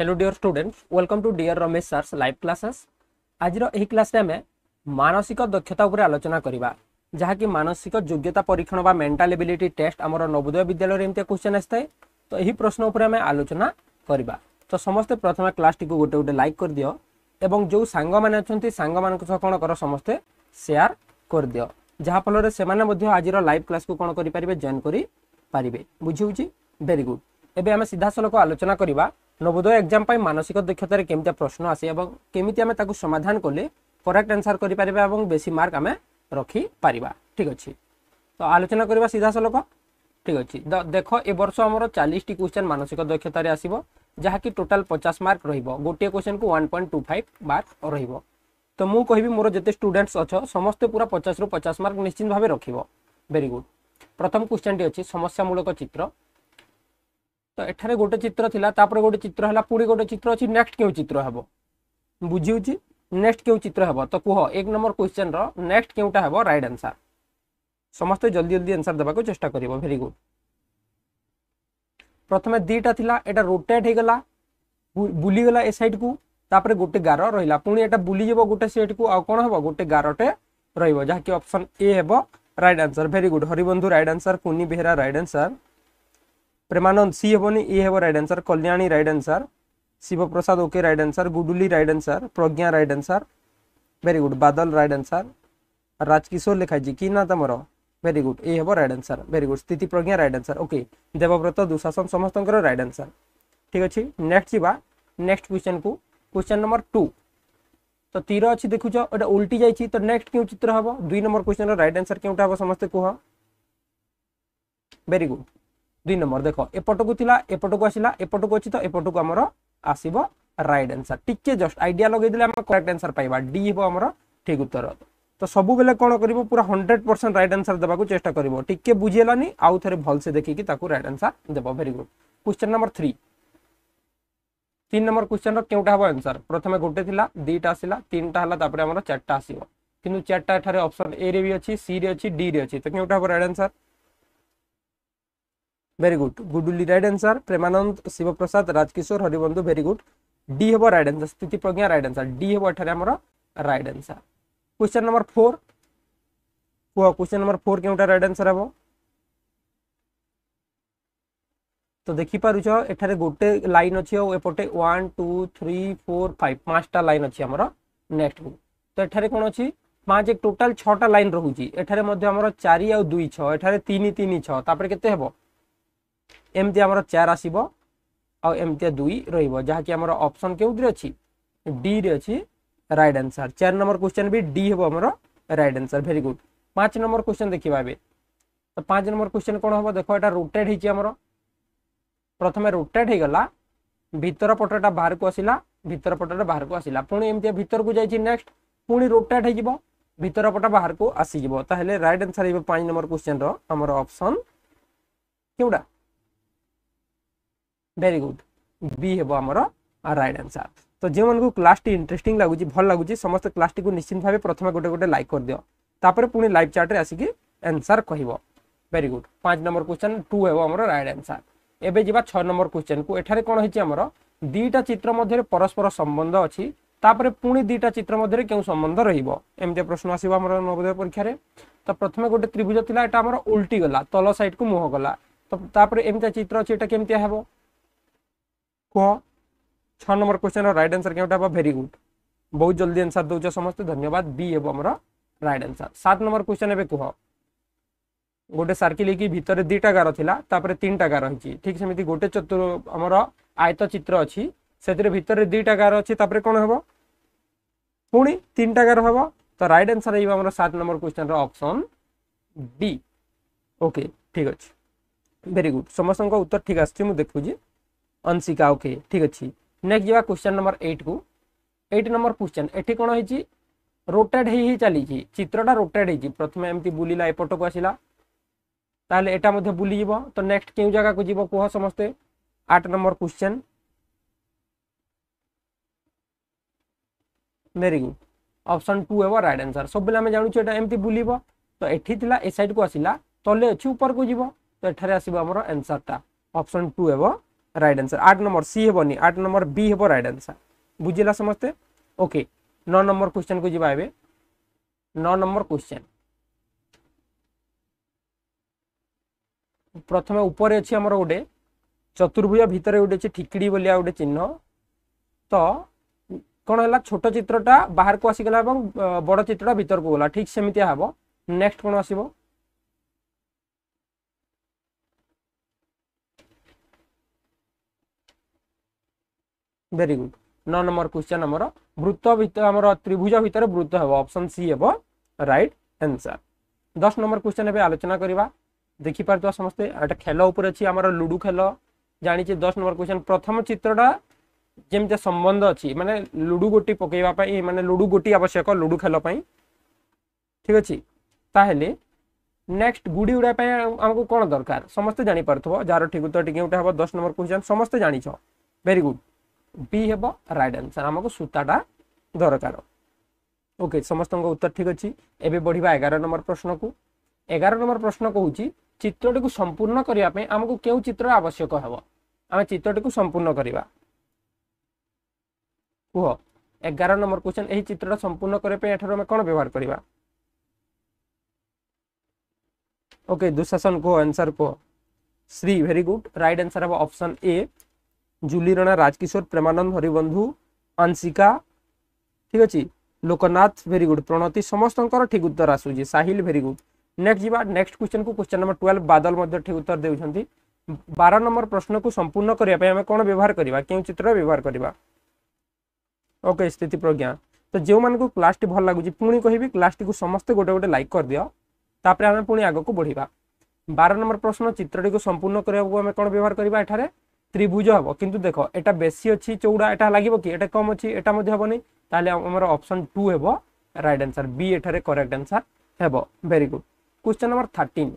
Hello dear students, welcome to dear Ramesh sir's live classes. आज यही class में आम मानसिक दक्षता उपर आलोचना करवा, जहाँकि मानसिक योग्यता परीक्षण व मेंटल एबिलिटी टेस्ट आम नवोदय विद्यालय एमती क्वेश्चन आसता है। तो यही प्रश्न उपर आम आलोचना करवा। तो समस्ते प्रथम क्लास टी गोटे गोटे लाइक कर दियो एवं जो सांग मैंने अच्छा सांग मान कौन कर समस्ते सेयार कर दियो, जहाँफल से आज लाइव क्लास को कौन करें जॉइन करें। बुझे वेरी गुड। एबे आम सीधा सलख आलोचना करवा नवोदय एग्जाम पर मानसिक दक्षतार केमिता प्रश्न आसे और केमिति आम समाधान कले करेक्ट आंसर करें और बेसी मार्क आम रखिपर। ठीक अच्छे तो आलोचना करवा सीधा सलख। ठीक अच्छे देख ए वर्ष आमर 40 क्वेश्चन मानसिक दक्षतार आसो, जहाँकि टोटाल 50 मार्क रोटे क्वेश्चन को 1.25 मार्क रो। तो मुझे कहबी मोर जिते स्टूडेंट्स अच्छ समस्ते पूरा 50 मार्क निश्चित भाव रख। Very good. प्रथम क्वेश्चन टी अच्छी समस्यामूलक चित्र। तो एठारे गोटे चित्र थिला, तापर गोटे चित्र हला, पूरी गोटे चित्र अछि। नेक्स्ट केउ चित्र हबो? बुझिउछि नेक्स्ट केउ चित्र हबो? तो कुह एक नंबर क्वेश्चन रो नेक्स्ट केउटा हबो राइट आंसर। समस्त जल्दी जल्दी आंसर देबाको चेष्टा करिवो। Very good. प्रथमे दीटा थिला, एटा रोटेट हे गला, बुली गला ए साइड को, तापर गोटे गारो रहिला, पुनी एटा बुली जेबो गोटे साइड को, आ कोन हबो गोटे गारोटे रहिबो, जहा कि ऑप्शन ए हेबो right answer. Very good. Haribandhu right answer, Kuni Behera right answer, Premanand C हेबोनी ए हेबो right answer, Kalyani right answer, Shivprasad okay right answer, Guduli right answer, प्रज्ञा right answer. Very good. Badal right answer, Rajkishore लिखा जी कि ना तुम। Very good. ए हेबो right answer. Very good. Sthiti प्रज्ञा right answer. Okay. Debabrata Dushasan समस्त right answer. ठीक अच्छे। नेक्स्ट जावा नेक्स्ट क्वेश्चन को, क्वेश्चन नंबर 2। तो तीर अच्छी देखुच एटा उल्टी जाइए, तो नेक्स्ट क्यों चित्र हम? 2 नंबर क्वेश्चन राइट आंसर क्योंटा हम समस्ते कह? Very good. 2 नंबर देख एपटकू थिला, एपटकू आसिला, एपटकू अछि, तो एपटकू हमर आसीबो राइट आंसर। टिके जस्ट आइडिया लगे दिले हम करेक्ट आंसर पाइबा। डी हेबो हमर ठीक उत्तर। तो सबु बेले कोन करिवो पूरा 100% राइट आंसर देबा को चेष्टा करिवो। टिके बुझेलानी आउ थरे भल से देखि कि ताकू राइट आंसर देबो। Very good. Question number 3। 3 number question रो केउटा हबो आंसर? प्रथमे गोटे थिला, दुईटा आसिला, तीनटा हला, तापर हमर चारटा आसीबो, किंतु चारटा एठारे ऑप्शन ए रे भी अछि, सी रे अछि, डी रे अछि, तो केउटा हबो right answer? Very good. Guduli right answer, Premanand, Shivprasad, Rajkishore, Haribandhu. Very good. D हेबो राइट आंसर, स्थिति प्रज्ञा राइट आंसर। डी हेबो एठारे हमर राइट आंसर। क्वेश्चन नंबर 4 को, क्वेश्चन नंबर 4 केउटा राइट आंसर हबो? तो देखि पारुछो एठारे गोटे लाइन अछि और एपटे 1 2 3 4 5 पांचटा लाइन अछि हमर नेक्स्ट को। तो एठारे कोन अछि? 5 एक टोटल 6टा लाइन रहूची। एठारे मध्ये हमर 4 आ 2 6, एठारे 3 3 6, तापर केते हेबो? एमती आमर 4 आसीबो और एमती 2 रहिबो, जहा कि हमर ऑप्शन केउदरे अछि? डी रे अछि राइट आंसर। 4 नंबर क्वेश्चन भी डी हेबो हमर right answer. Very good. 5 number question देखिबा बे। तो 5 नंबर क्वेश्चन कोन हेबो? देखो एटा रोटेट हिची हमर, प्रथमे रोटेट हे गला, भीतर पटटा बाहर को आसीला, भीतर पटटा बाहर को आसीला, पुनी एमती भीतर को जाईची, नेक्स्ट पुनी रोटेट हिजिबो, भीतर पटा बाहर को आसी जिवो, ताहले राइट आंसर हेबो 5 नंबर क्वेश्चन रो हमर ऑप्शन केउडा? Very good. बी हेबो हमर राइट आंसर। तो जे मन को क्लास टी इंटरेस्टिंग लागुची, भल लागुची, समस्त क्लास टी को निश्चित भाबे प्रथम गोटे गोटे लाइक कर दियो, तापर पुनी लाइव चैट रे आसी के आंसर कहिवो। Very good. 5 नंबर क्वेश्चन 2 हेबो हमर राइट आंसर। एबे जिबा 6 नंबर क्वेश्चन को। एठारे कोन हिची हमर? दुईटा चित्र मध्ये परस्पर संबंध अछि, तापर पुनी दुईटा चित्र मध्ये केउ संबंध रहिबो, एमते प्रश्न आसीबो हमर नवोदय परीक्षा रे। तो प्रथम गोटे त्रिभुज थिला, एटा हमर उल्टी गला, तल साइड को मुह गला, तो तापर एमते चित्र अछि, एटा केमते हेबो? 6 नंबर क्वेश्चन राइट आंसर केउटा हबो? Very good. बहुत जल्दी आंसर दोछ समस्त, धन्यवाद। बी हेबो हमर राइट आंसर। 7 नंबर क्वेश्चन एबे कुह। गोटे सर्किल की भीतर दुईटा गारो थिला, तापर तीनटा गारो हिची, ठीक सेमिति गोटे चतुर हमर आयत चित्र अछि, सेतिर भीतर दुईटा गारो अछि, तापर कोन हेबो? पुनी तीनटा गारो हेबो। तो राइट आंसर हेबो हमर 7 नंबर क्वेश्चन रो ऑप्शन बी। ओके ठीक अछि। Very good. समस्त को उत्तर ठीक आछी, मु देखु जी अंशिका। ओके ठीक अच्छी। नेक्स्ट जावा क्वेश्चन नंबर 8 को। 8 नंबर क्वेश्चन एठी कोन हिची? रोटेट हे चली, चित्रटा रोटेट हिची, प्रथमे एमती बुलीला, एपट को आसीला, ताले एटा मध्ये बुली जीवो, तो नेक्स्ट केउ जगह को जीवो कोह समस्ते? 8 number question. Very good. Option 2 हेबो राइट आंसर। सब बेला हम जानु छी एटा एमती बुलीबो, तो एठी थिला ए साइड को आसीला, तले अछि ऊपर को जीवो, तो एठारे आसीबो हमर आंसरटा ऑप्शन 2 हेबो राइट आंसर। 8 नंबर सी हेनी 8 नंबर बी हे राइट आंसर। बुझेगा समस्ते। ओके 9 नंबर क्वेश्चन को जीवा एबे 9 नंबर क्वेश्चन प्रथम ऊपर अच्छी आमर गोटे चतुर्भुज भितर गोटे अच्छे ठिकड़ी बोलिया गोटे चिन्ह तो कौन है छोट चित्रटा बाहर को आसीगला बड़ चित्रटा भीतर को गला ठीक सेमतिया हम। नेक्स्ट कौन आसो वेरी गुड 9 नंबर क्वेश्चन आमर वृत्त आमर त्रिभुज भितर वृत्त हे ऑप्शन सी हे राइट आंसर। 10 नंबर क्वेश्चन एवं आलोचना करवा देखिपा समस्ते एटा खेल उपर अच्छी आमर लुडु खेल जानी 10 नंबर क्वेश्चन प्रथम चित्रटा जेमते संबंध अच्छी माने लुडु गोटी पकईबा माने लुडु गोटी आवश्यक लुडु खेल ठीक अच्छे। ताहले नेक्स्ट गुड़ी उड़ाई आमको कौन दरकार समस्ते जानी पारथबो जार ठीक उत्तर टिके उठा 10 नंबर क्वेश्चन समस्ते जानी छो वेरी गुड बी हे राइट आंसर आमको सूताटा दरकार। ओके समस्त उत्तर ठीक अच्छे। एबे बढ़िया 11 नंबर प्रश्न को 11 नंबर प्रश्न कहूँ चित्रटी को संपूर्ण करने आमको क्यों चित्र आवश्यक हे आम चित्रटी को संपूर्ण करवा कह 11 नंबर क्वेश्चन यही चित्रटा संपूर्ण करने कौन व्यवहार करवा। ओके दुशासन कह आंसर कह Shri very good right answer हे ऑप्शन ए जूली राणा राजकिशोर प्रेमानंद हरिबंधु अंशिका ठीक अच्छे लोकनाथ वेरी गुड प्रणति समस्त ठीक उत्तर आसूँ साहिल वेरी गुड। नेक्स्ट जीवा नेक्स्ट क्वेश्चन को क्वेश्चन नंबर 12 बादल मध्य ठीक उत्तर देउछंती। 12 नंबर प्रश्न को संपूर्ण करिया पे हमें कोन व्यवहार करिवा केउ चित्र व्यवहार करिवा। ओके स्थिति प्रज्ञा तो जे मान को क्लास टी भल लागु जी पुणी कहिबी क्लास टी को समस्त गोटे गोटे लाइक कर दियो तापर हमें पुणी आगो को बढ़ीबा। 12 नंबर प्रश्न चित्रटी को संपूर्ण करिया को हमें कोन व्यवहार करिवा एठारे त्रिभुज हबो किंतु देखो एटा बेसी अछि चौड़ा एटा लागिबो कि एटा कम अछि एटा मध्ये हबो नै ताले हमर ऑप्शन 2 हेबो राइट आंसर बी एठारे करेक्ट आंसर हेबो वेरी गुड। क्वेश्चन नंबर 13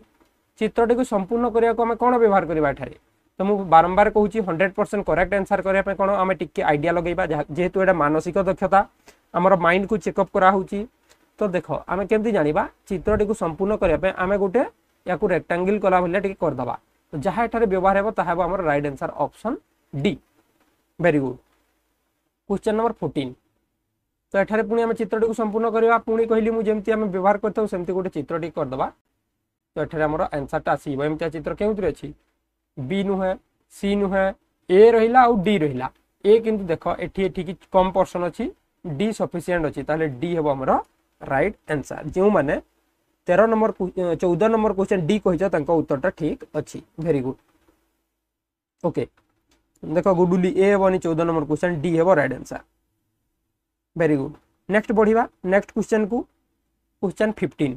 चित्रटी को संपूर्ण करिया को हमें कौन व्यवहार करवा तो मुझे बारंबार कहूँ 100% करेक्ट आंसर करने कौन आम टी आइडिया लगेगा जेहेतु एटा मानसिक दक्षता आमर माइंड को चेकअप कराऊँगी तो देख आम केमती जाना चित्रटी को संपूर्ण करने आम गोटे या रेक्टांगल कला भाया टी करदे तो जहाँ एठार व्यवहार हे ताब आम right answer option D very good. Question number 14 तो एठारे पुणी आम चित्रटी को संपूर्ण करवा पुणी कहली मुझे आम व्यवहार करता सेमती गोटे चित्रटी करदे तो एठारे आमर आंसरटा आसीबो एमतिया चित्र केउथरे अछि बी नुहे सी नुहे ए रहिला आउ डी रहिला ए किंतु देखो एठी एठी कि कम पर्सन अछि डी सफिशिएंट अछि ताले डी हेबो हमर राइट आंसर जेउ माने 13 नंबर 14 नंबर क्वेश्चन डी कहिजा तांका उत्तरटा ठीक अछि वेरी गुड। ओके देखो गुडुली ए हेबोनी 14 नंबर क्वेश्चन डी हेबो right answer very good. Next बढ़िया नेक्स्ट क्वेश्चन को क्वेश्चन 15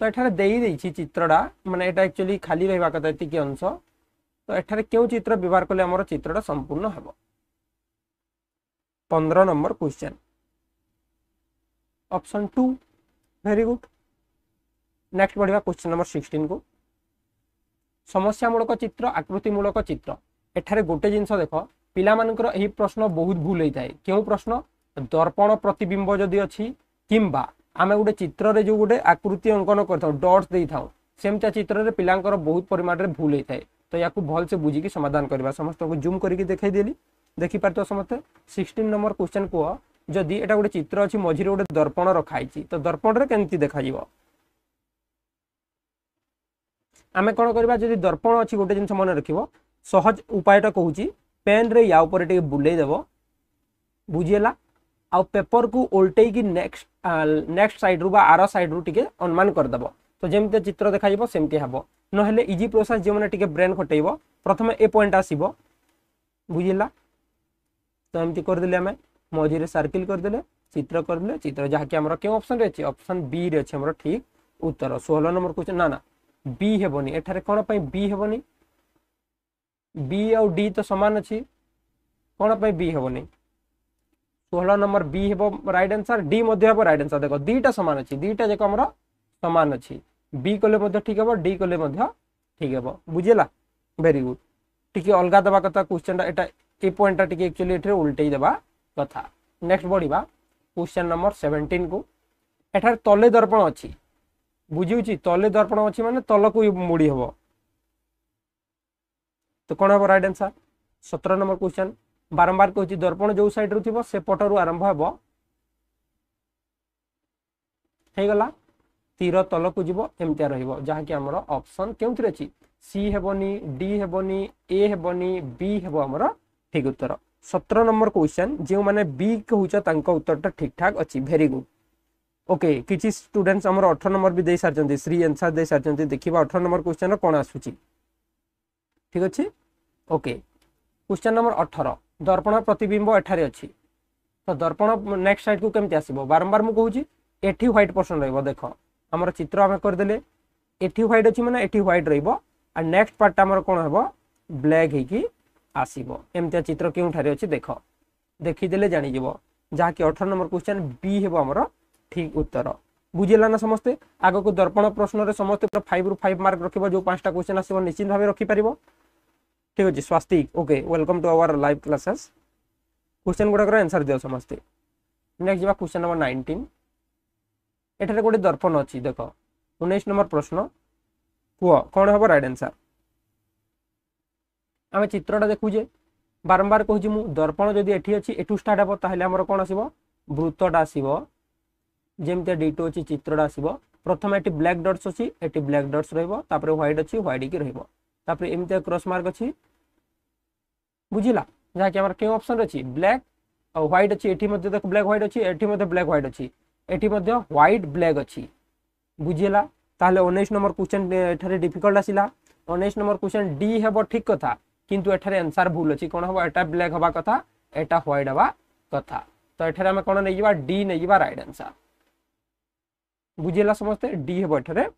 तो एठार देई चित्रटा माने एटा एक्चुअली खाली रहबा कथा एतिके अंश तो एठार क्यों चित्र व्यवहार कले हमर चित्रटा संपूर्ण हेबो। 15 number question option 2 very good. Next बढ़िया क्वेश्चन नंबर 16 को समस्यामूलक चित्र आकृतिमूलक चित्र एठार गोटे जिनस देख पिलामानकर एही प्रश्न बहुत भूल होता है क्यों प्रश्न दर्पण प्रतिबिंब जदि अच्छी किंबा आम गोटे चित्र रे जो गोटे आकृति अंकन कर डॉट्स दे था सेमता चित्र रे पिलांकर बहुत परिमाण रे भूल होता है तो या भल से बुझिकी समाधान करवा समस्त को जूम करके देखई देली देखिपार समस्ते। 16 नंबर क्वेश्चन कह जदि एटा गोटे चित्र अच्छी मझीरे गोटे दर्पण रखाई तो दर्पण रे केमती देखाइबो आम कौन करवा जदि दर्पण अच्छी गोटे जिन मन रखिबो सहज उपायटा कहूची पेन रे या ऊपर टे बुले देबो बुझेला आ पेपर को उल्टे की नेक्स्ट साइड रु बा आरो साइड रु टिके अनुमान कर देबो तो जेमते चित्र देखाइबो सेमते हबो न हेले इजी प्रोसेस जे माने टिके ब्रेन खटेइबो प्रथम ए पॉइंट आसीबो बुझेला तो एमती कर देले हमें मझीरे सर्कल कर देले चित्र कर देले चित्र जहा कि हमरो के ऑप्शन रे अछि ऑप्शन बी रे अछि हमरो ठीक उत्तर। 16 नंबर क्वेश्चन ना ना बी हेबोनी एठारे कोन पई बी हेबोनी बी और डी तो सामान अच्छी कौन पाई बी हेनी 16 नंबर बी हम राइट आंसर डी हम राइट आंसर देख दीटा सामान अच्छी दीटा जाक सामान अच्छी बी कले ठीक हे डी कले ठीक हे बुझेगा वेरी गुड। टी अलग दवा कथा क्वेश्चन ए पॉइंटा टी एक्चुअली ये उल्टे दवा कथा। नेक्स्ट बढ़िया क्वेश्चन नंबर 17 को एठार तले दर्पण अच्छी बुझे तले दर्पण अच्छी मानने तल को मुड़ी हम तो कौन हम राइट आंसर 17 नंबर क्वेश्चन। बारंबार कहूँ दर्पण जो सैड रु थी से पटर आरंभ हेगला तीर तल को जीव एमती रही ऑप्शन के सी हेबनी डी हेबनी ए हेबनी बी हेबो हमरो ठीक उत्तर। 17 नंबर क्वेश्चन जो माने बी कहूछ तांको उत्तर टा ठीक ठाक अछि वेरी गुड ओके। किछि स्टूडेंट्स हमरो 18 नंबर भी दे सारजंती श्री आंसर दे सारजंती देखिबा 18 नंबर क्वेश्चन रो कोन आसुछि ठीक अछि ओके। क्वेश्चन नंबर 18 दर्पण प्रतिबिंब एठारे अछि तो दर्पण नेक्स्ट साइड को केमति आसीबो बारंबार मु कहूछि एठी व्हाइट पर्सन रहबो देखो हमर चित्र हम कर देले एठी व्हाइट अछि माने एठी व्हाइट रहबो और नेक्स्ट पार्ट आमर कौन हम ब्लैक होगी आसमती चित्र क्योंठार अच्छे देख देखीदे जाणीज जहाँकि 18 नंबर क्वेश्चन बी होमर ठीक उत्तर। बुझेगा ना समस्ते आग को दर्पण प्रश्न में समस्त 5 रू 5 मार्क रख जो 5टा क्वेश्चन आसो निश्चित भाव रखिपार ठीक अच्छे। Swastik okay welcome to our live classes question गुड़ाक आंसर दिव समस्ते। नेक्स्ट जा क्वेश्चन नंबर 19 एठार गोटे दर्पण अच्छी देख 19 नंबर प्रश्न कह कौन हम राइट आंसर आम चित्रटा देखुजे बारंबार कहूँ मु दर्पण जदि एठी अच्छी एठू स्टार्ट हे ताहले हमर कोन आसीबो वृत्तटा आसीबो जेमते डीटो अछि चित्रटा आसीबो प्रथम एठी ब्लैक डॉट्स अछि एठी ब्लैक डॉट्स रहबो तापरे व्हाइट अछि व्हाइट की रहबो तापरे एमते क्रॉस मार्क अछि बुझिला जा कि हमर के ऑप्शन अछि ब्लैक और व्हाइट अछि एठी मध्ये देख ब्लैक व्हाइट अछि एठी मध्ये ब्लैक व्हाइट अछि एठी मध्ये व्हाइट ब्लैक अछि बुझिला ताहले 19 नंबर क्वेश्चन एठारे डिफिकल्ट आसिला। 19 नंबर क्वेश्चन डी हेबो ठीक कथा किंतु एठारे आंसर भूल अछि कोन हबो एटा ब्लैक हबा कथा एटा व्हाइट हबा कथा तो एठारे हम कोन नै जीवा डी नै जीवा राइट आंसर बुझिला समस्त डी हेबो एठारे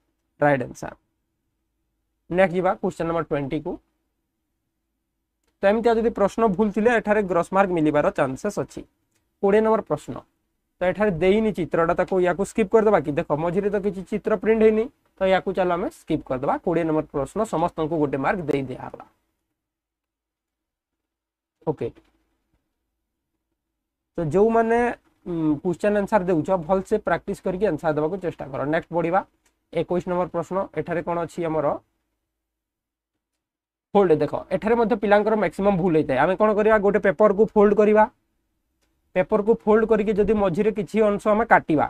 राइट आंसर। नेक्स्ट जीवा क्वेश्चन नंबर 20 को तो एमते यदि प्रश्न भूल थिले एठारे ग्रॉस मार्क मिलिबार चांसेस अछि। 20 नंबर प्रश्न तो एठार देनी चित्रटा ताको याकू स्किप कर दबा कि देखो मझिरे तो किसी चित्र प्रिंट हैनी तो याकू चलो हमें स्किप कर दबा। 20 नंबर प्रश्न समस्त को गोटे मार्क दे दिया ओके। तो जो माने क्वेश्चन आंसर देउछ भल से प्रैक्टिस करके आंसर दबा को चेष्टा करो। नेक्स्ट बढ़िया 21 नंबर प्रश्न एठारे कोन अछि हमर फोल्ड देखो एठारे मध्ये पिलांकर मैक्सिमम भूल होइता है आमे कोन करिया गोटे पेपर को फोल्ड करिवा पेपर को फोल्ड करके जदि मझिरे किछि अंश आम काटिबा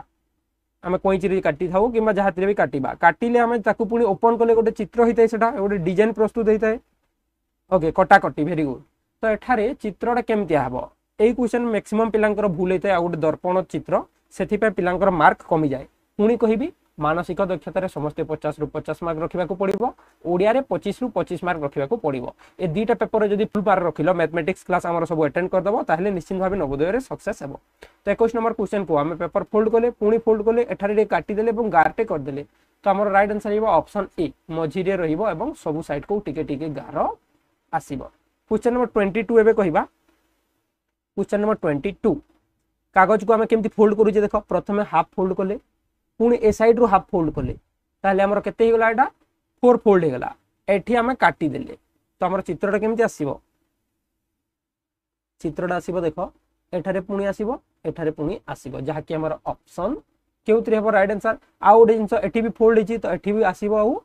आम कोइचिरी काटी थाउ किबा जहातिरे भी काटिबा काटिले आम ताकू पुनी ओपन कले गोटे चित्र होइताय सेटा गोटे डिजाइन प्रस्तुत होइताय ओके कटा कटी वेरी गुड। तो एठारे चित्रटा केमतिया हबो एई क्वेश्चन मैक्सिमम पिलांकर भूल होइताय आ गोटे दर्पण चित्र सेथि पे पिलांकर मार्क कमी जाय पुनी कहिबी मानसिक दक्षता रे समस्त 50 रू 50 मार्क रखिबा को पड़िबो ओडिया रे 25 रू 25 मार्क रखिबा को पड़िबो ए दीटा पेपर जदी फुल मार्क रखिलो मैथमेटिक्स क्लास हमर सब अटेंड कर दबो ताहले निश्चित भाबे नवोदय रे सक्सेस हेबो। तो 21 नंबर क्वेश्चन को हमें पेपर फोल्ड कोले पुनी फोल्ड कोले एठारे रे काटी देले एवं गारटे कर देले तो हमर राइट आंसर हेबो ऑप्शन ए मझी रे रहिबो एवं सब साइड को टिके टिके गारो आसीबो। क्वेश्चन नंबर 22 एबे कहिबा क्वेश्चन नंबर 22 कागज को हमें केमति फोल्ड करू जे देखो प्रथमे हाफ फोल्ड कोले पुणी ए साइड रु हाफ फोल्ड कले ताले हमर केते हो गला एटा 4 फोल्ड हो गला एठी हम काटी देले तो हमर चित्रटा केमति आसीबो चित्रटा आसीबो देखो एठारे पुणी आसीबो एठारे पुणी आसीबो जहा कि हमर ऑप्शन केउतरे हो राइट आंसर आउट जिंस एठी भी फोल्ड हिची तो एठी भी आसीबो आउ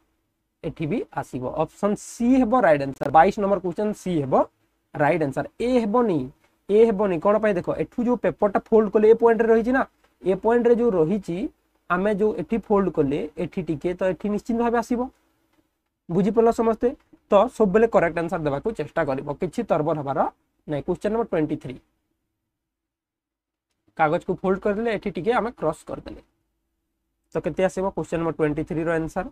एठी भी आसीबो ऑप्शन सी हो right answer. 22 number question C हो राइट आंसर ए हेबोनी कोन पय देखो एठु जो पेपरटा फोल्ड कले ए पॉइंट रे रहिची ना ए पॉइंट रे जो रहिची आमे जो एठी फोल्ड कले एठी टिके तो एठी निश्चित भाव आसीबो बुझी पलो समस्ते तो सब बेले करेक्ट आंसर देबा को चेष्टा करबो किछि तरबर हबार नै। क्वेश्चन नंबर 23 कागज को फोल्ड कर देले एठी टिके आमे क्रॉस कर देले तो केते आसीबो क्वेश्चन नंबर 23 रो आंसर।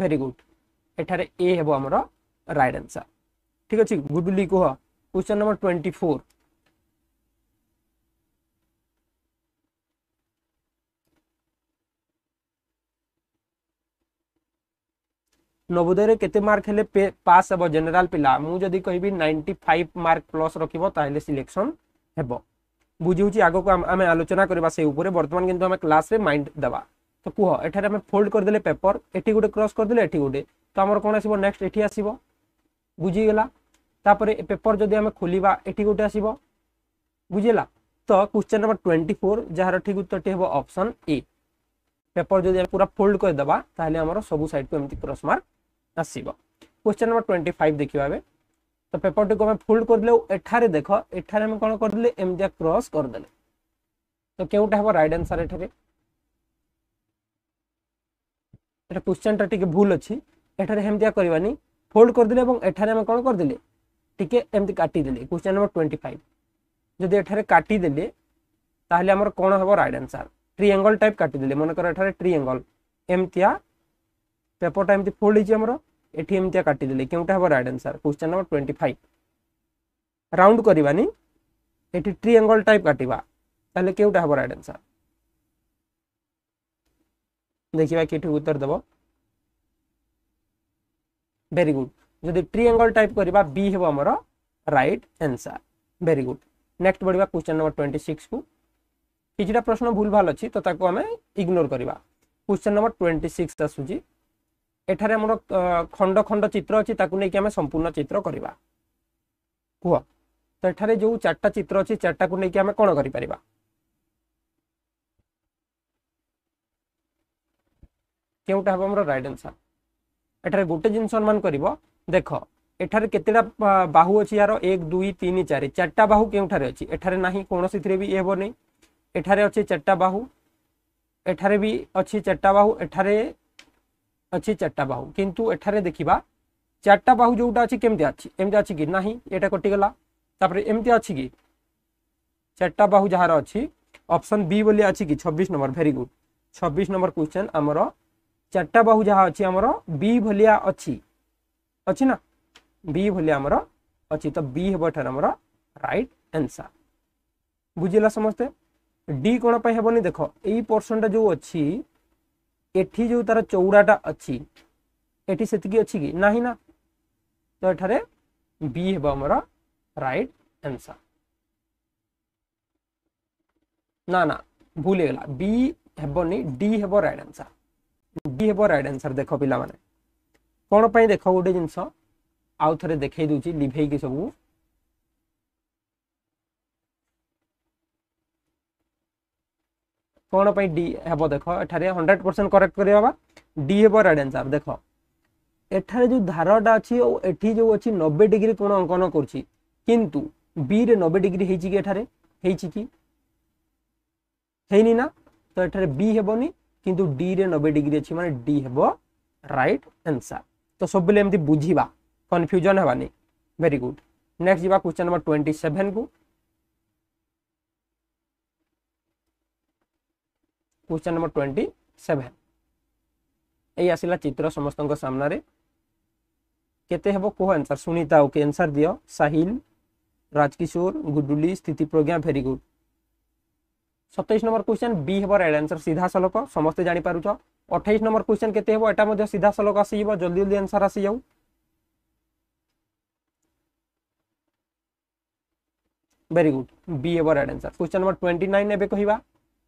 वेरी गुड एठारे ए हेबो हमरो राइट आंसर ठीक अछि गुडली को। क्वेश्चन नंबर 24 नवोदय रे केते मार्क हेले पास हबो जनरल पिला मु जदी कहिबी 95 मार्क प्लस रखिबो ताहले सिलेक्शन हेबो बुझिउची आगो को आमे आलोचना करबा से ऊपर वर्तमान किंतु आमे क्लास रे माइंड दबा। तो कुहो एठारे आमे फोल्ड कर देले पेपर एठी गुटे क्रॉस कर देले एठी गुटे तो हमर कोन आसीबो नेक्स्ट एठी आसीबो बुझि गेला तापरे पेपर जदी आमे खोलिबा एठी गुटे आसीबो बुझिला। तो क्वेश्चन नंबर 24 जहार ठीक उत्तर टी हेबो ऑप्शन ए पेपर जो पूरा फोल्ड कर दबा ताले हमरो सब साइड को एमती क्रॉस मार्क आसीबो। क्वेश्चन नंबर 25 देखिबा बे। तो पेपर टी को हम फोल्ड कर देले एठारे देखो एठारे हम कोन कर देले एमजा क्रॉस कर देले तो केउटा हबो राइट आंसर एठारे। एटा क्वेश्चन टा टिके भूल अछि एठारे हेमजा करबानी फोल्ड कर देले एवं एठारे हम कोन कर देले टिके एमती काटी देले। क्वेश्चन नंबर 25 जदि एठारे काटी देले ताले हमर कोन हबो राइट आंसर ट्रायंगल टाइप काटी देले मन कर एठारे ट्रायंगल एमतिया पेपर टाइम ती फोल्ड हिची हमरो एठी एमतिया काटी देले केउटा हबो right answer. Question number 25 round करिवानी एठी ट्रायंगल टाइप काटिबा ताले केउटा हबो राइट आंसर देखिबा केठी उत्तर दबो। वेरी गुड जदि ट्रायंगल टाइप करिबा बी हेबो हमरो right answer. Very good next बढ़िया क्वेश्चन नंबर 26 को किछटा प्रश्न भूल भाल अछि तो ताको हमें इग्नोर करबा। क्वेश्चन नंबर 26 आसुजी एठारे हमर खंड खंड चित्र अछि ताको नै कि हमें संपूर्ण चित्र करबा हुआ तो एठारे जो चारटा चित्र अछि चारटा को नै कि हमें कोन करि परबा केउटा हबो हमर राइट आंसर। एठारे गोटे जिन सम्मान करबो देखो एठारे केतेडा बाहु अछि यार 1 2 3 4 चारटा बाहु केउठारे अछि एठारे नाही कोनोसिथिरे भी एबो नै एठारे अच्छे चारटा बाहु एठारे भी अच्छे चारटा बाहु एठारे अच्छे चारटा बाहु किंतु एठारे देखिबा चारटा बाहु जोटा अछि केमते अछि एमते अछि कि नाही एटा कटि गेला तापर एमते अछि कि चारटा बाहु जहार अछि ऑप्शन बी बोली अछि कि 26 number. Very good 26 number question हमरो चारटा बाहु जहार अछि हमरो बी भलिया अछि अछि ना बी भलिया हमरो अछि त बी हेबो ठर हमरो राइट आंसर बुझिला समस्त। डी कोण पय हेबोनी देखो एई पोर्शनटा जो अछि एठी जो तार चौड़ाटा अछि एठी सेतकी अछि कि नाही ना तो एठारे बी हेबो हमरा राइट आंसर ना ना भूले गेला बी हेबोनी डी हेबो राइट आंसर। डी हेबो राइट आंसर देखो पिला माने कोण पय देखो गोटे जिंस आउ थरे देखाई दोची लिभेई के सब कोण पय डी हेबो देखो एठारे 100% करेक्ट करियो बा डी हेबो राइट आंसर। देखो एठारे जो धारडा अछि ओ एठी जो अछि 90 डिग्री कोण अंकन करछि किंतु बी रे 90 डिग्री हेछि कि एठारे हेछि कि हेइनी ना तो एठारे बी हेबोनी किंतु डी रे 90 डिग्री अछि माने डी हेबो राइट आंसर। तो सब बेले हमथि बुझीबा कंफ्यूजन हेबानी। वेरी गुड नेक्स्ट जीवा क्वेश्चन नंबर 27 को। क्वेश्चन नंबर 27 ए आसिला चित्र समस्तन को सामना रे केते हेबो को आंसर सुनीता ओके आंसर दियो साहिल राजकिशोर गुडुली स्थिति प्रज्ञा। Very good 27 number question B हेबो राइट आंसर सीधा सलक समस्त जानि पारुछो। 28 नंबर क्वेश्चन केते हेबो एटा मध्ये सीधा सलक आसीबो जल्दी जल्दी आंसर आसी जाऊ। वेरी गुड बी हेबो राइट आंसर। क्वेश्चन नंबर 29 एबे कहिबा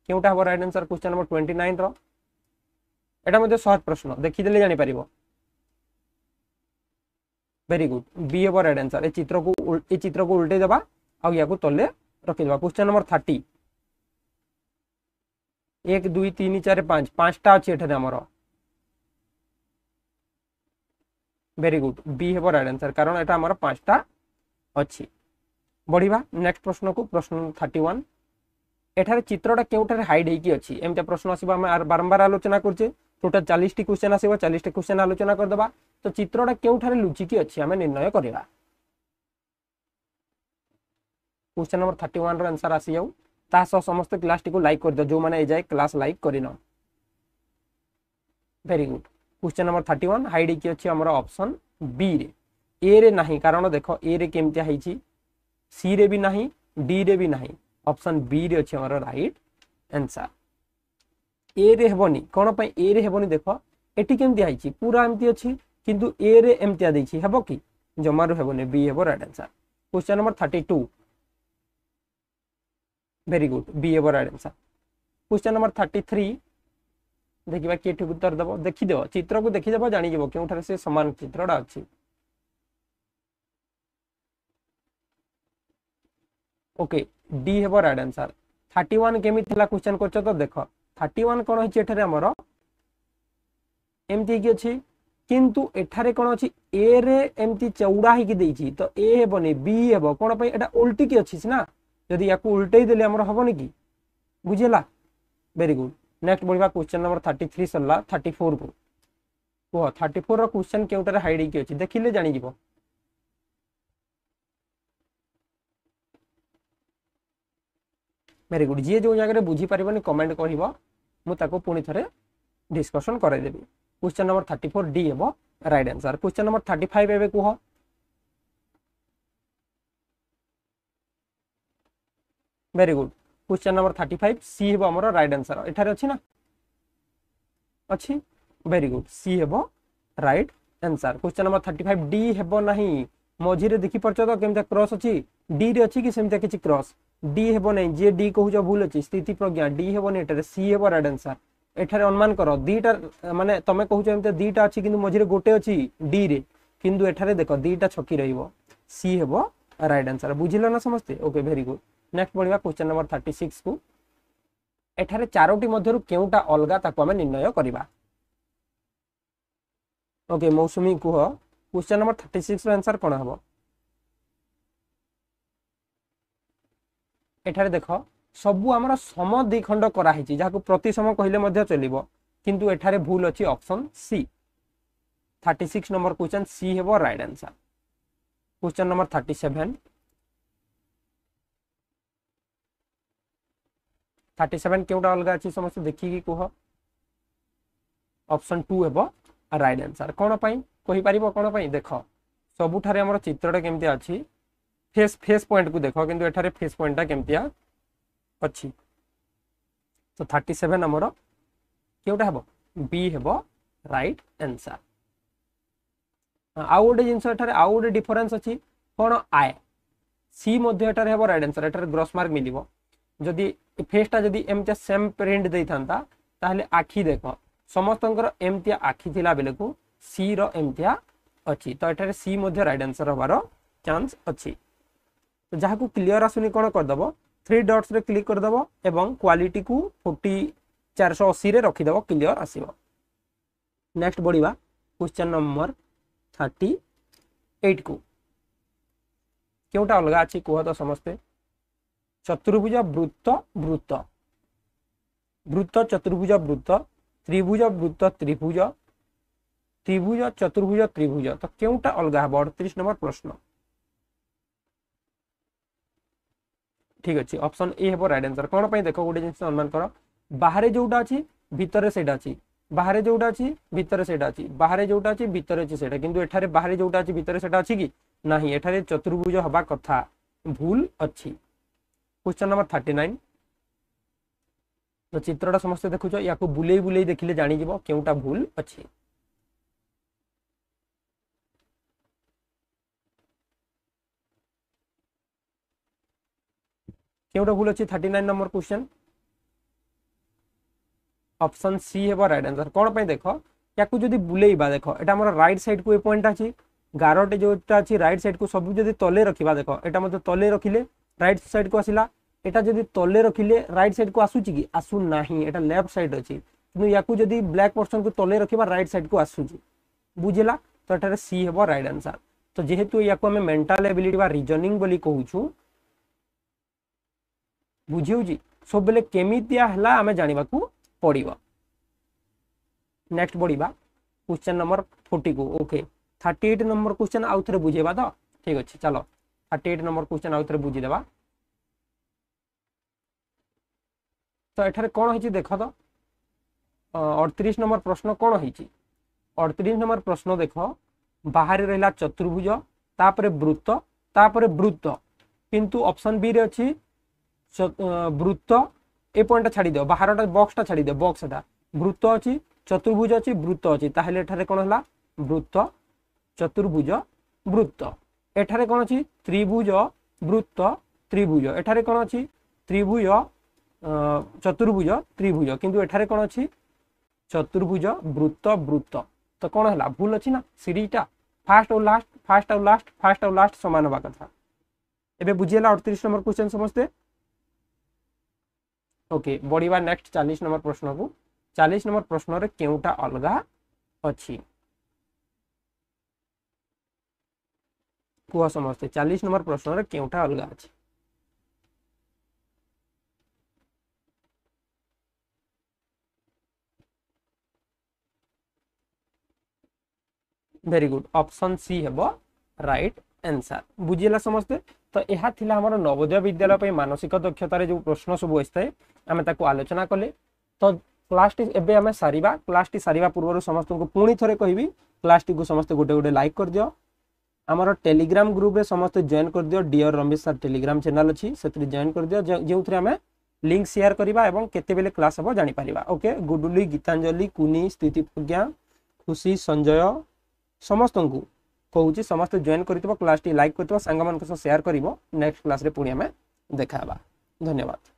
केउटा हबो राइट आंसर। क्वेश्चन नंबर 29 रो एटा मध्ये सहज प्रश्न देखि देले जानि परिबो। वेरी गुड बी हेबो राइट आंसर। ए चित्र को उल्टे देबा आ याको तले रखि देबा। क्वेश्चन नंबर 30 1 2 3 4 5 पांचटा अछि एठे हमरो। वेरी गुड बी हेबो राइट आंसर कारण एटा हमरो पांचटा अछि। बढ़िबा नेक्स्ट प्रश्न को। प्रश्न 31 एठारे चित्रटा केउठारे हाइड हेकी अछि एमते प्रश्न आसीबा हम बारंबार आलोचना करछे टोटल 40 टी क्वेश्चन आसीबा 40 टी क्वेश्चन आलोचना कर दबा तो चित्रटा केउठारे लुची की अछि हमें निर्णय करबा। क्वेश्चन नंबर 31 रो आंसर आसी जाऊ ता समस्त क्लास टी को लाइक कर दो जो माने ए जाय क्लास लाइक करिनो। वेरी गुड क्वेश्चन नंबर 31 हाइड हेकी अछि हमर ऑप्शन बी रे ए रे नाही कारण देखो ए रे केमते हाइछि सी रे भी नाही डी रे भी नाही ऑप्शन बी रे अछि हमर राइट आंसर। ए रे हेबोनी कोन पय ए रे हेबोनी देखो एठी केमति आइछि पूरा एमति अछि किंतु ए रे एमति आ दैछि हेबो कि जमारो हेबोनी बी हेबो right answer. Question number 32 very good B हेबो राइट आंसर। क्वेश्चन नंबर 33 देखिबा केठी उत्तर दबो देखि देबो चित्र को देखि देबो जानि जेबो केउठारे से समान चित्रडा अछि। ओके डी हेबो राइट आंसर। 31 केमि थला क्वेश्चन करछ तो देखो 31 कौन होची एठारे हमरो एमती की अछि किंतु एठारे कौन अछि ए रे एमती चौड़ा हे कि दैछि तो ए हेबने बी हेबो कोन पई एटा उल्टी की अछि ना यदि याकू उल्टे देले हमरो हबोन कि बुझेला वेरी गुड। नेक्स्ट बोलबा क्वेश्चन नंबर 33 सल्ला 34 को को 34 रो क्वेश्चन केउटारे हाइड की अछि देखिले जानि जिवो वेरी गुड। जी जो जगह बुझी पारबनी कमेंट करिवो मु ताको पुनी थरे डिस्कशन कराइ देबी। क्वेश्चन नंबर 34 डी हेबो राइट आंसर। क्वेश्चन नंबर 35 एबे कुहो very good. Question number 35 C हेबो हमरो राइट आंसर एठारे अछि ना अछि वेरी गुड सी हेबो right answer. Question number 35 D हेबो नाही मझी रे देखि परछ तो केमता क्रॉस अछि डी रे अछि कि सेमता किछि क्रॉस डी हेबो नै जे डी कहू जो भूल अछि स्थिति प्रज्ञा डी हेबो नै एटारे सी हेबो राइट आंसर। एठारे अनुमान करो दीटा माने तमे कहू जो एमते दीटा अछि किंतु मझिरे गोटे अछि डी रे किंतु एठारे देखो दीटा छकी रहइबो सी हेबो राइट आंसर। बुझिलो ना समस्ते ओके वेरी गुड। नेक्स्ट पढिबा क्वेश्चन नंबर 36 को एठारे चारोटी मध्यरु केउटा अलगा ताको हम निर्णय करिबा ओके मौसमी कुहो क्वेश्चन नंबर 36 रो आंसर कोन हबो एठारे देख सबू आमर सम द्विखंड कराई जहाँ प्रतिसम कहले चलो किंतु एठारे भूल अच्छी option C 36 number question C हेबो राइट आंसर। क्वेश्चन नंबर 37 केउटा अलग अच्छी समस्त देखिकी कह ऑप्शन 2 हेबो राइट आंसर। कौन पाई कहि पारिबो कौन पाई देख सबुठारे आमर चित्रटा केमती अछि फेस फेस पॉइंट को देखो किंतु एठारे फेस पॉइंट केमतिया अछि तो 37 नंबर केउटा हेबो बी हेबो राइट आंसर। आ ओडे जिंस एठारे आ ओडे डिफरेंस अछि कोन आय सी मध्ये एठारे हेबो राइट आंसर एठारे ग्रॉस मार्क मिलिबो जदि फेसटा जदि एमते सेम प्रिंट दैथांता ताहले आखी देखो समस्तनकर एमतिया आखी थिला बेलेकु सी रो एमतिया अछि तो एठारे सी मध्ये राइट आंसर होबारो चांस अछि तो जहाँ को क्लीयर आसुनी कौन करदेव 3 डट्स रे क्लिक करदेव एवं क्वालिटी को 40/480 रे रखिदेव क्लीयर आसो। नेक्स्ट बढ़िया क्वेश्चन नंबर 38 को केउटा अलग अच्छी कह तो समस्ते चतुर्भुज वृत्त वृत्त वृत्त चतुर्भुज वृत्त त्रिभुज वृत्त त्रिभुज त्रिभुज चतुर्भुज त्रिभुज तो केउटा अलग हे 38 नंबर प्रश्न ठीक अच्छे ऑप्शन ए हेबो राइट आंसर। कोन पई देखो गोटे जिंस अनुमान करो बाहरे जोटा अछि भितरे सेटा अछि बाहरे जोटा अछि भितरे सेटा अछि बाहरे जोटा अछि भितरे अछि सेटा किंतु एठारे बाहरे जोटा अछि भितरे सेटा अछि कि नाही एठारे चतुर्भुज हबा कथा भूल अछि। क्वेश्चन नंबर 39 तो चित्रटा समस्त देखु छ याको बुले बुले देखिले जानि जिवो केउटा भूल अछि केउटा भूल अछि 39 नंबर क्वेश्चन ऑप्शन सी हेबो राइट आंसर। कोन पई देखो याकू जदी बुलेइबा देखो एटा हमर राइट साइड को ए पॉइंट अछि गारोटे जोटा अछि राइट साइड को सब जदी तले रखिबा देखो एटा मते तले रखिले राइट साइड को आसीला एटा जदी तले रखिले राइट साइड को आसुची कि आसु नाही एटा लेफ्ट साइड अछि किनु याकू जदी ब्लैक पोर्शन को तले रखिबा राइट साइड को आसुची बुझेला तो एटा सी हेबो राइट आंसर। तो जेहेतु याकू हम मेंटल एबिलिटी बा रीजनिंग बोली कहू छु बुझियौ जी सब बेले केमितिया हला आमे जानिबा को पड़िबो। नेक्स्ट बढ़िबा क्वेश्चन नंबर 40 को ओके 38 नंबर क्वेश्चन आउथरे बुझेबा तो ठीक अछि चलो 38 नंबर क्वेश्चन आउथरे बुझि देबा तो एठारे कोन होइछि देखो तो 38 नंबर प्रश्न कोन होइछि 38 नंबर प्रश्न देखो बाहर रहला चतुर्भुज तापरे वृत्त तापरे वृत्त किंतु ऑप्शन बी रे अछि वृत्त ए पॉइंट छाड़ी दो बाहरटा बॉक्सटा छाड़ी दो बॉक्सटा वृत्त अछि चतुर्भुज अछि वृत्त अछि ताहले एठारे कोन हला वृत्त चतुर्भुज वृत्त एठारे कोन अछि त्रिभुज वृत्त त्रिभुज एठारे कोन अछि त्रिभुज चतुर्भुज त्रिभुज किंतु एठारे कोन अछि चतुर्भुज वृत्त वृत्त तो कोन हला भूल अछि ना सीरीजटा फर्स्ट और लास्ट फर्स्ट और लास्ट फर्स्ट और लास्ट समान होबा कथा एबे बुझियला 38 नंबर क्वेश्चन समस्ते ओके बढ़िया नेक्स्ट 40 नंबर प्रश्न को 40 नंबर प्रश्न रे केउटा अलगा अछि कुआ समझते 40 नंबर प्रश्न रे केउटा अलगा अछि वेरी गुड ऑप्शन सी हेबो राइट आंसर बुझिला समझते। तो यह थिला हमर नवोदय विद्यालय मानसिक दक्षता रे जो प्रश्न सब आइसते आमे ताको आलोचना कले। तो क्लास टी एबे आमे सारीबा क्लास टी सारीबा पूर्व समस्त को पुणी थरे कहबी क्लास टी को समस्त गोटे गोटे लाइक कर दियो हमर टेलीग्राम ग्रुप रे समस्त जॉइन कर दियो dear Ramesh sir Telegram channel अछि सेतरी जॉइन कर दियो जेउ थरे आमे लिंक शेयर करबा एवं केते बेले क्लास हबो जानि परिबा। ओके गुडुली गीतांजलि कुनी स्थिति प्रज्ञा खुशी संजय समस्त को कहूँ समस्त जॉइन कर क्लास टी लाइक कर सांग मान सह सेयार कर नेक्स्ट क्लास रे पुणी आमे देखाबा। धन्यवाद।